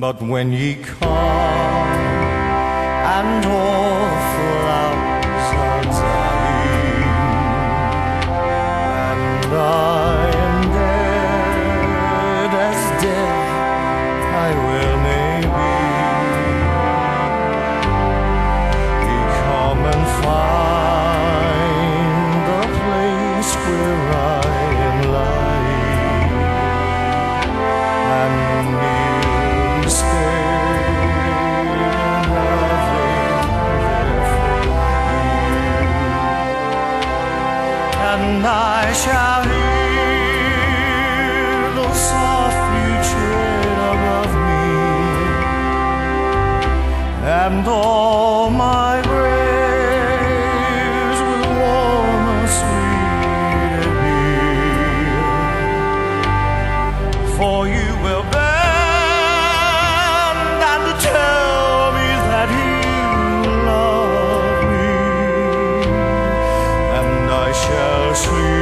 But when ye come and offer up Zatzahim, and I am dead as dead I will may be, ye come and find the place where I am lying, and and I shall hear the soft future above me, and all my graves will warm and sweet be. For you will bend and tell me that you love me, and I shall sweet